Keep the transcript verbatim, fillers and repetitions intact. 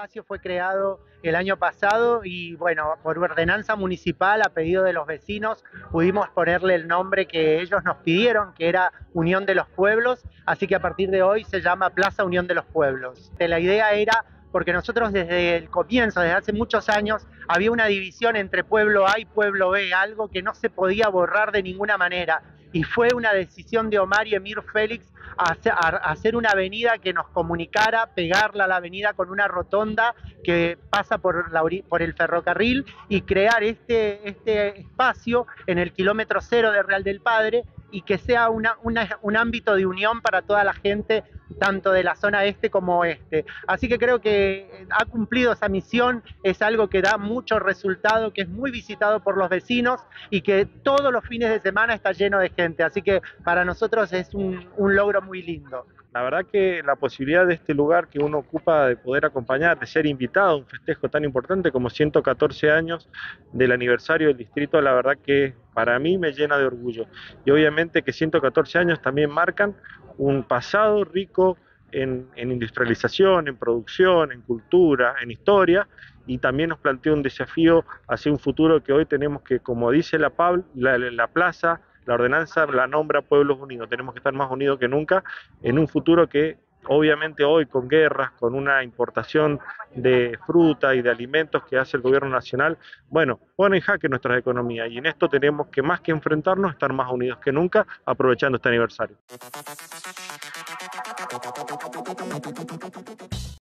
espacio fue creado el año pasado y bueno, por ordenanza municipal a pedido de los vecinos pudimos ponerle el nombre que ellos nos pidieron, que era Unión de los Pueblos, así que a partir de hoy se llama Plaza Unión de los Pueblos. La idea era porque nosotros desde el comienzo, desde hace muchos años, había una división entre pueblo A y pueblo B, algo que no se podía borrar de ninguna manera. Y fue una decisión de Omar y Emir Félix hacer una avenida que nos comunicara, pegarla a la avenida con una rotonda que pasa por, la por el ferrocarril y crear este, este espacio en el kilómetro cero de Real del Padre y que sea una, una, un ámbito de unión para toda la gente, tanto de la zona este como oeste. Así que creo que ha cumplido esa misión, es algo que da mucho resultado, que es muy visitado por los vecinos y que todos los fines de semana está lleno de gente. Así que para nosotros es un, un logro muy lindo. La verdad que la posibilidad de este lugar que uno ocupa de poder acompañar, de ser invitado a un festejo tan importante como ciento catorce años del aniversario del distrito, la verdad que para mí me llena de orgullo. Y obviamente que ciento catorce años también marcan un pasado rico en, en industrialización, en producción, en cultura, en historia, y también nos plantea un desafío hacia un futuro que hoy tenemos que, como dice la, la, la plaza, la ordenanza la nombra Pueblos Unidos. Tenemos que estar más unidos que nunca en un futuro que obviamente hoy con guerras, con una importación de fruta y de alimentos que hace el gobierno nacional, bueno, pone en jaque nuestras economías y en esto tenemos que más que enfrentarnos, estar más unidos que nunca aprovechando este aniversario.